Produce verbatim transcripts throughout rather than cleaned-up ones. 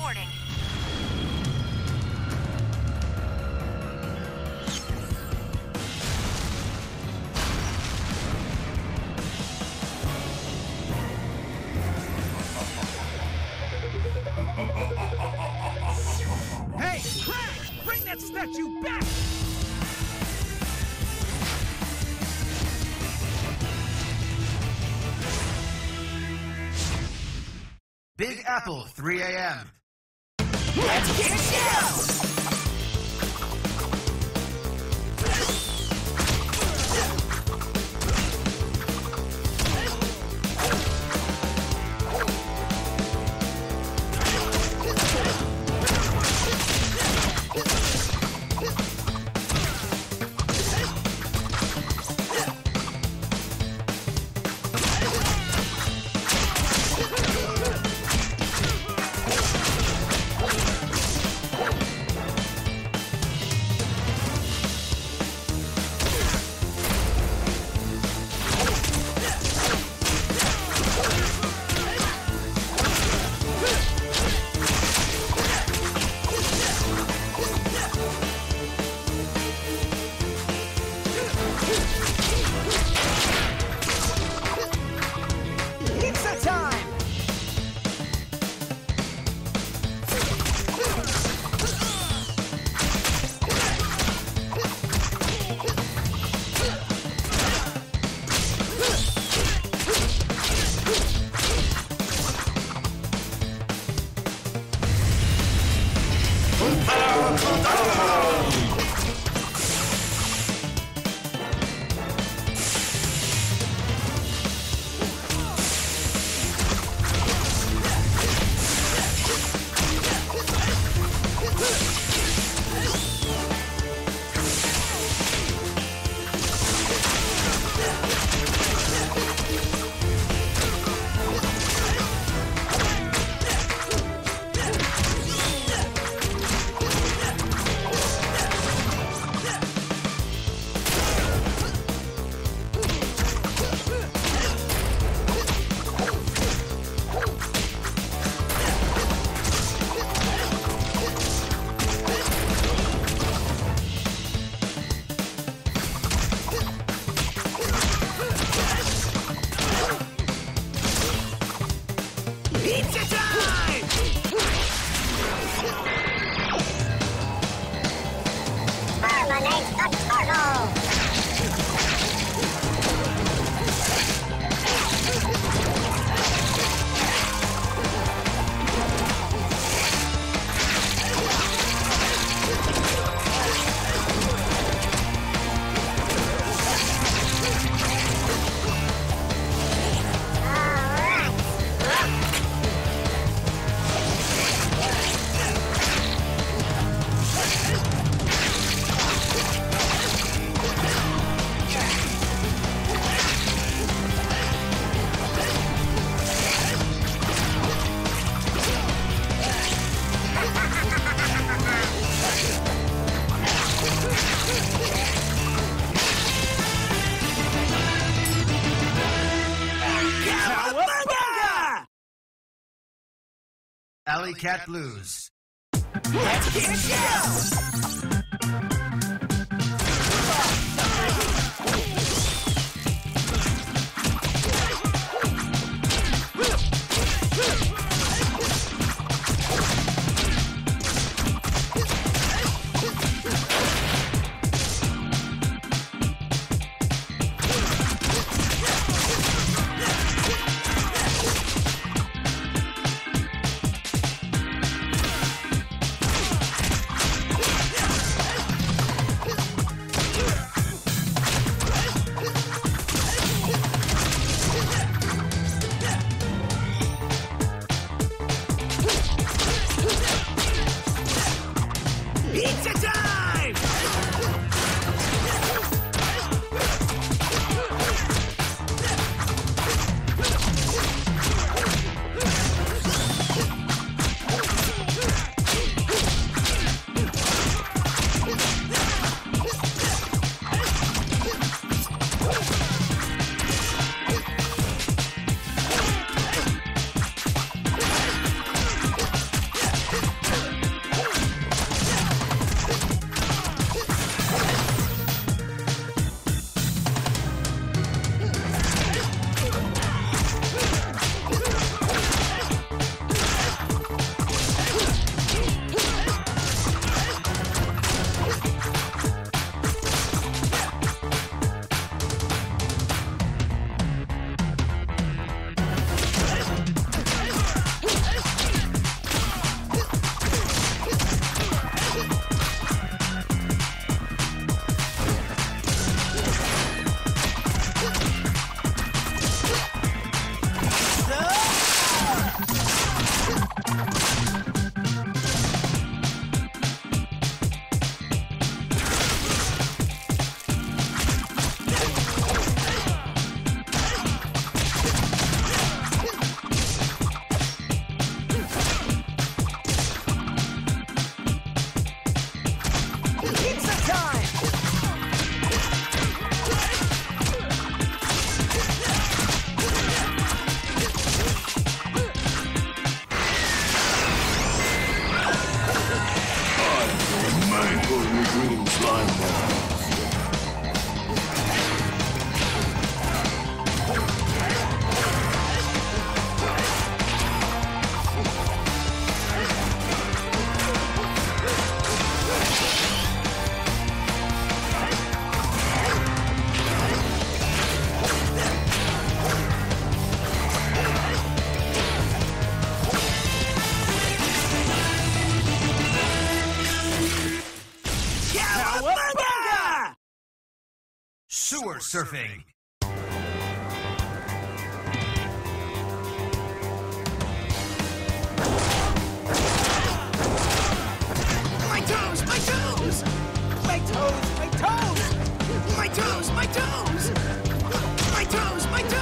reporting. Hey, Crash! Bring that statue back! Big Apple, three A M Let's get it down! Alley Cat Blues. Let's get it down! surfing. My toes, my toes! My toes, my toes! My toes, my toes! My toes, my toes!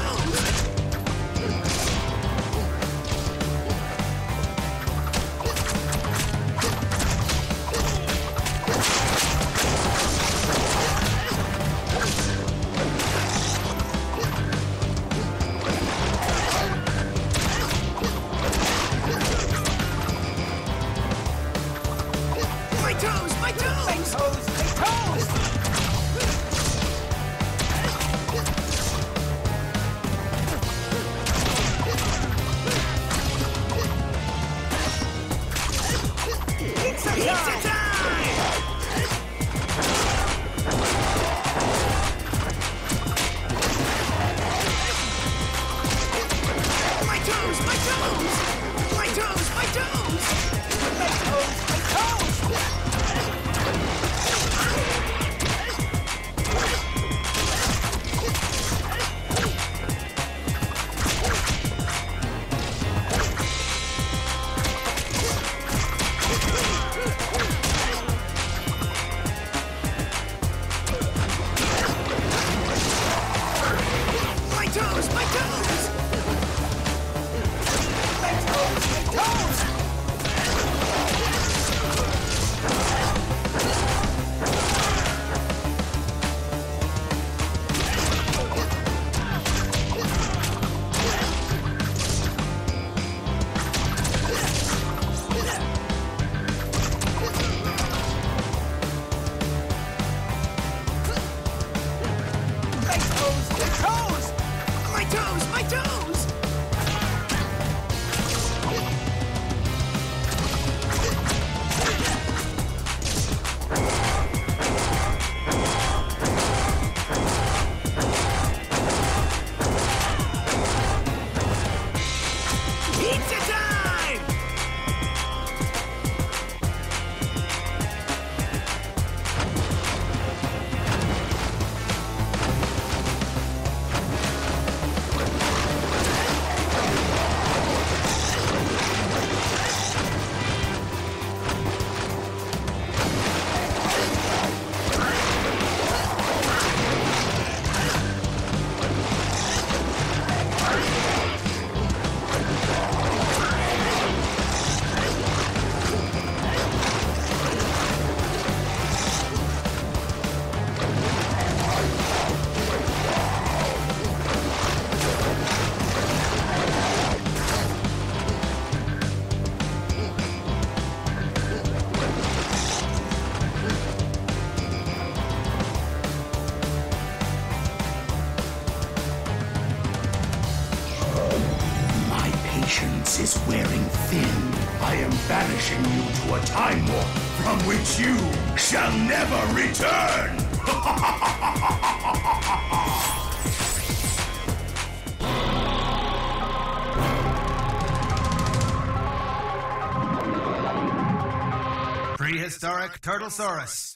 Is wearing thin. I am banishing you to a time warp from which you shall never return! Prehistoric Turtlesaurus.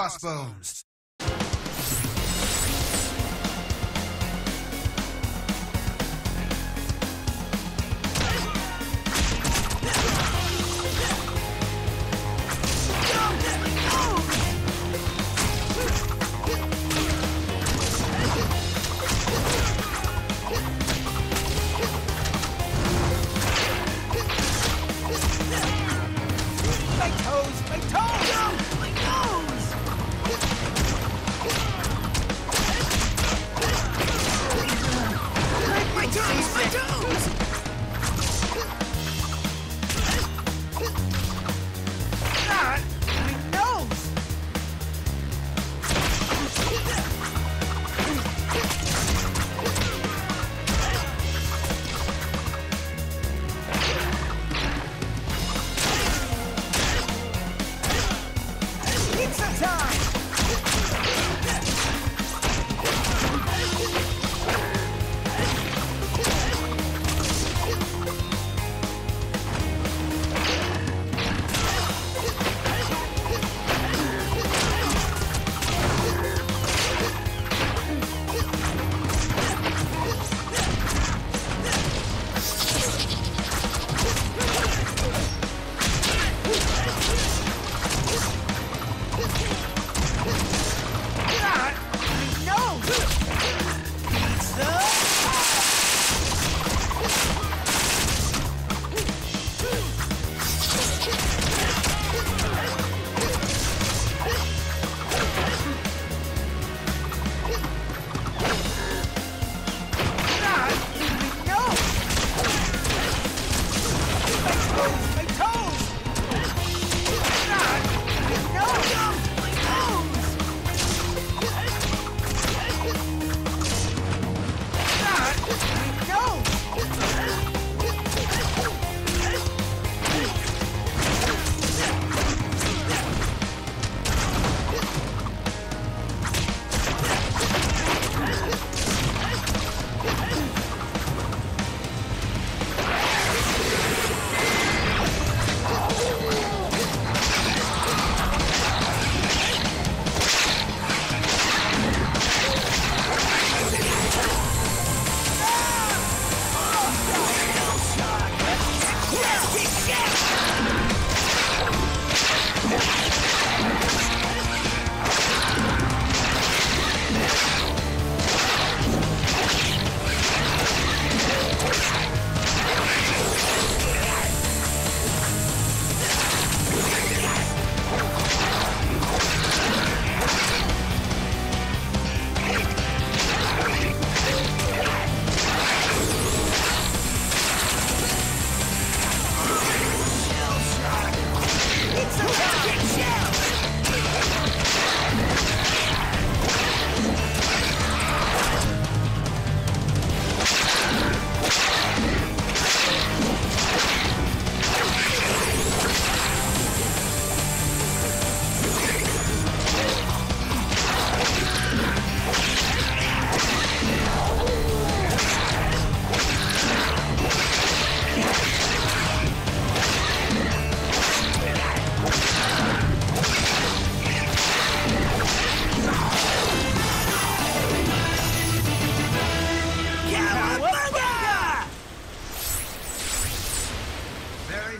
crossbones.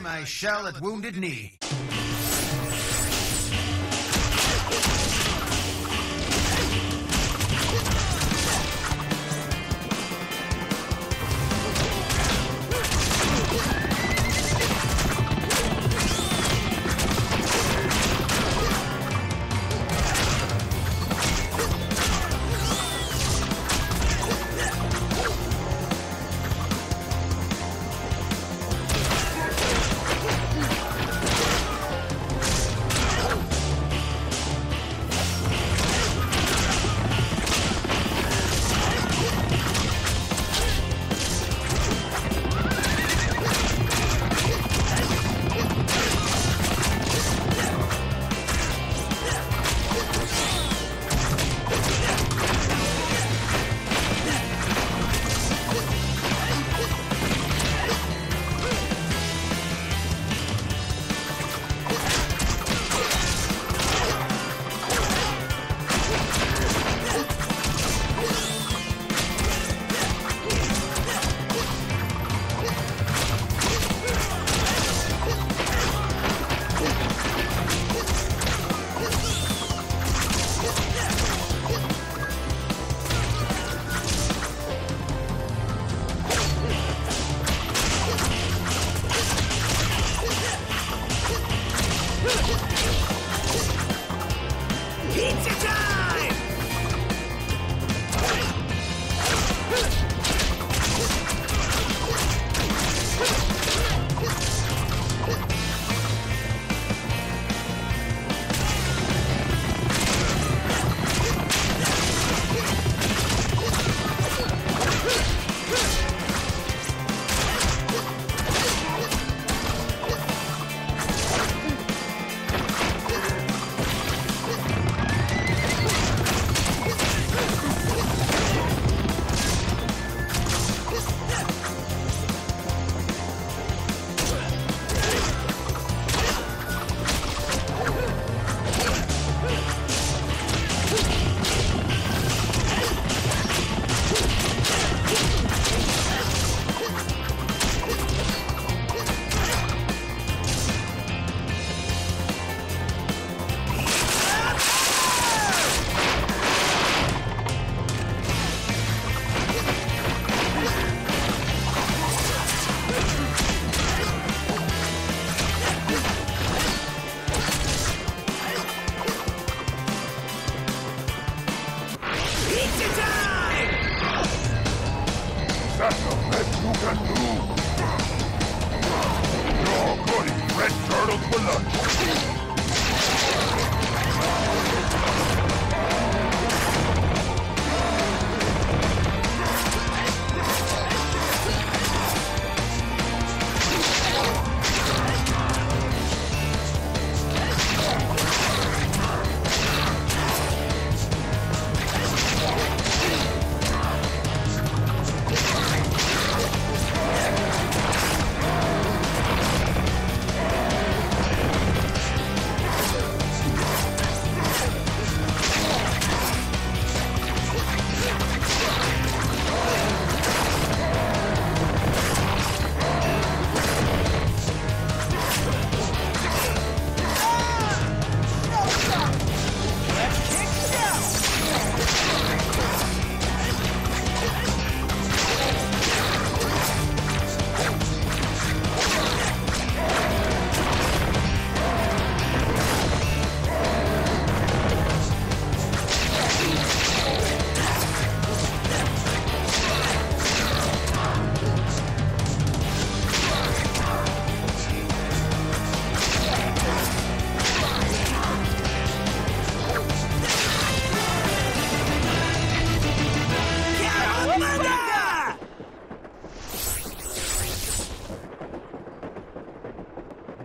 My shell at wounded knee.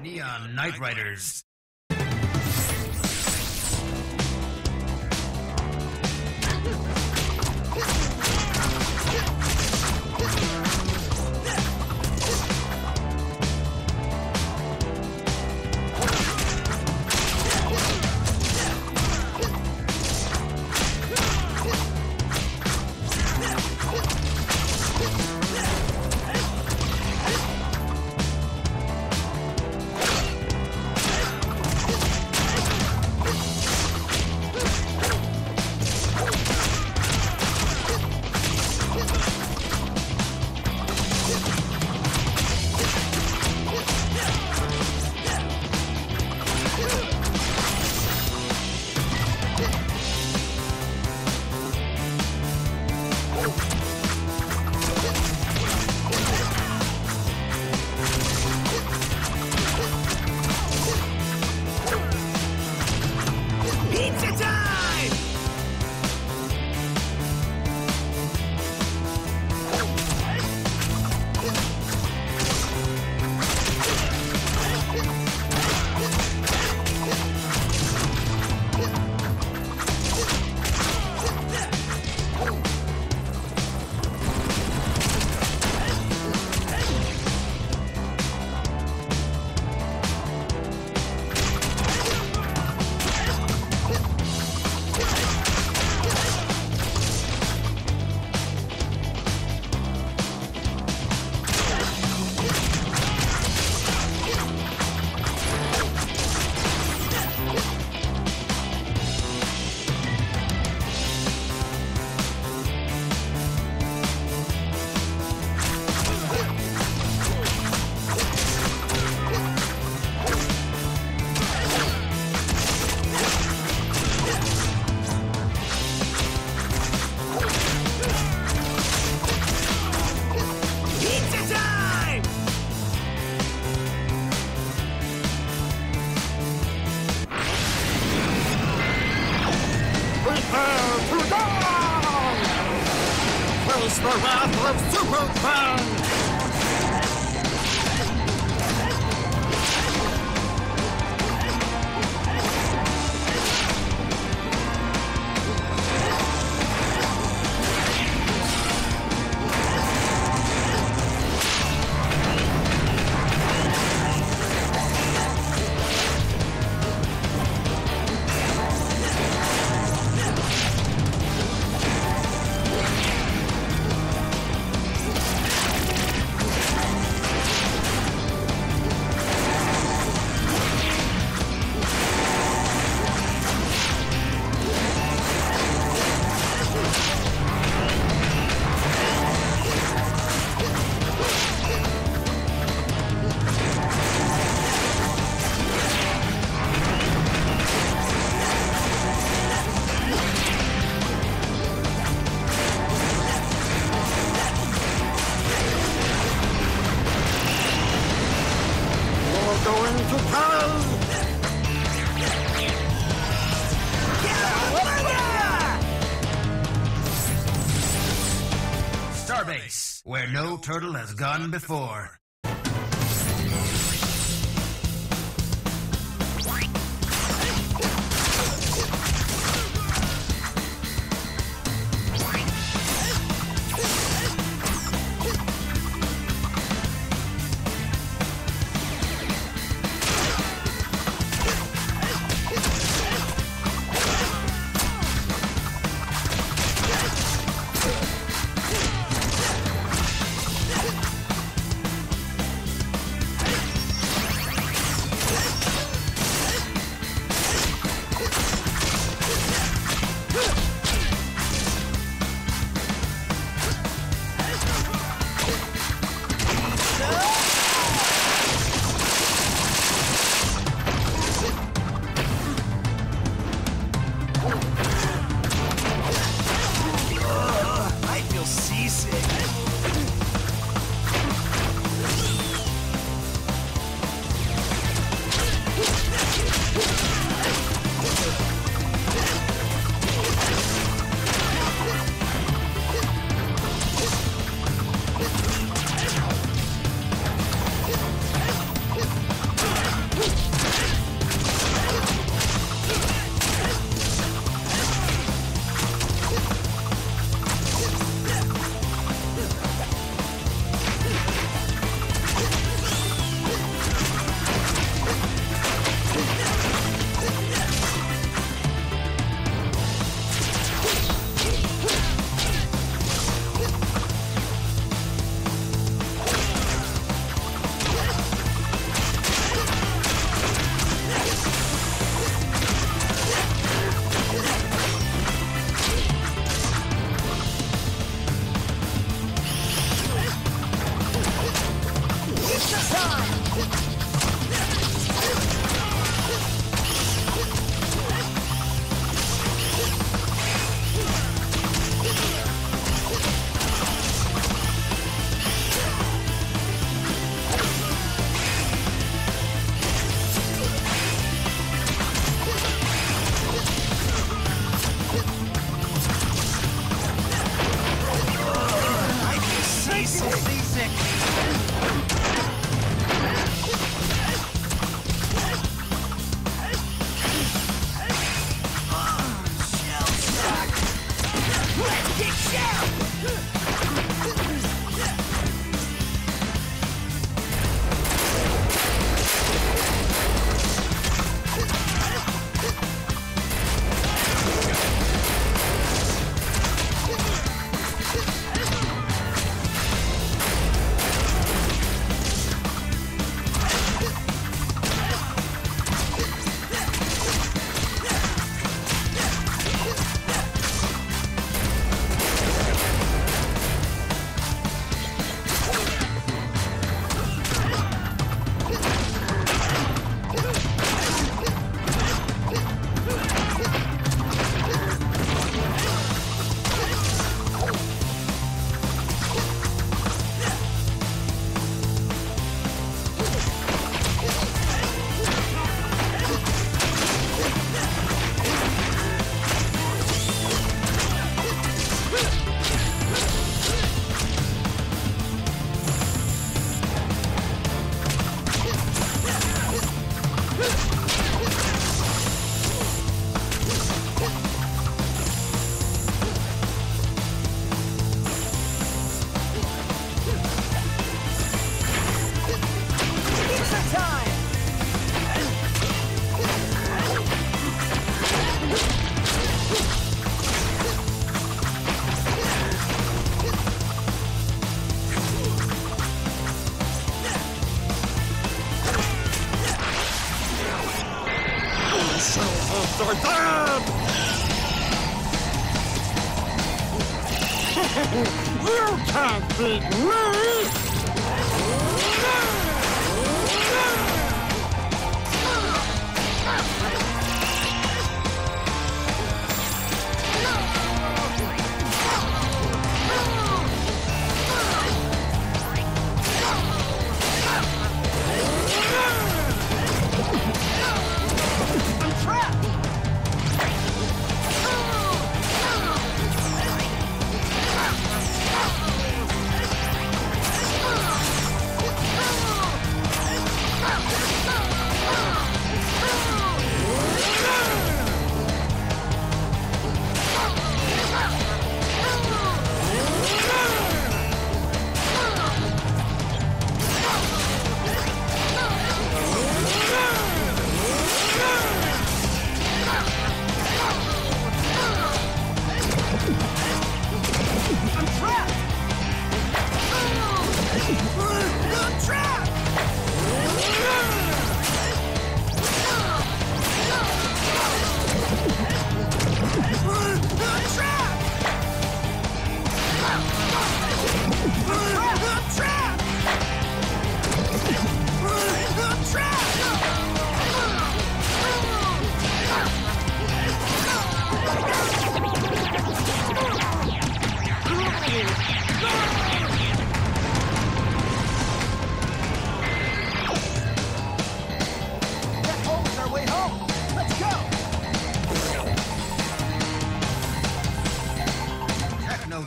Neon Knight Riders. Face the wrath of Superman! Starbase, where no turtle has gone before.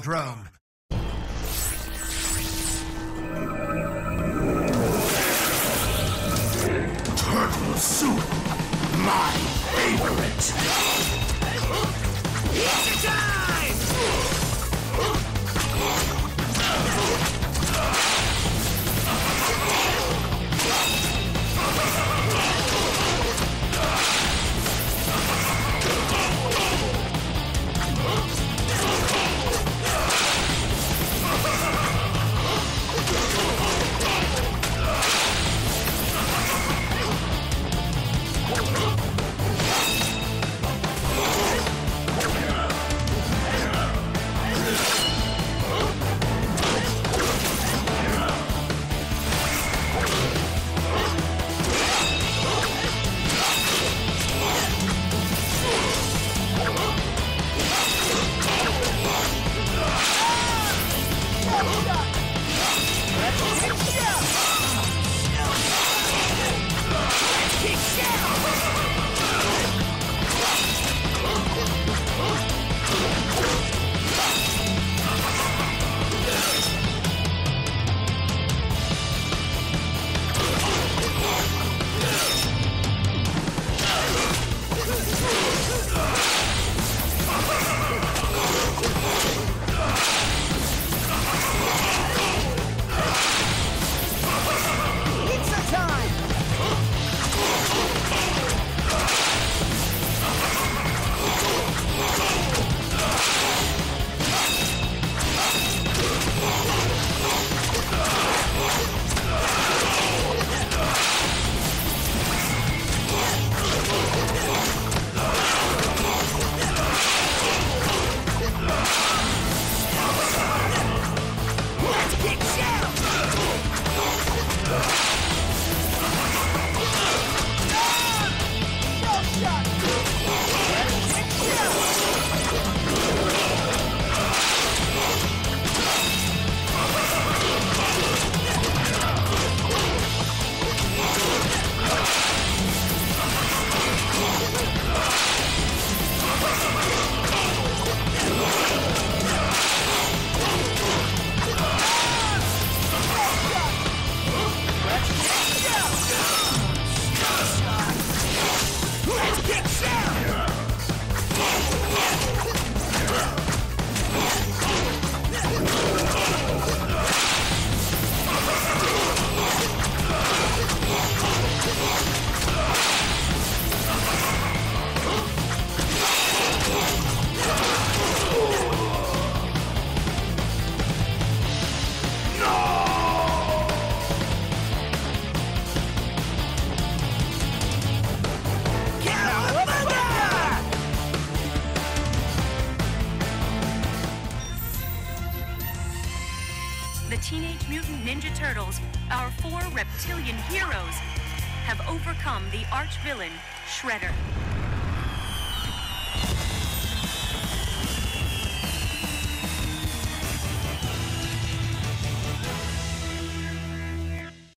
Drone. Turtle soup, my favorite. It's time! The Teenage Mutant Ninja Turtles, our four reptilian heroes, have overcome the arch-villain, Shredder.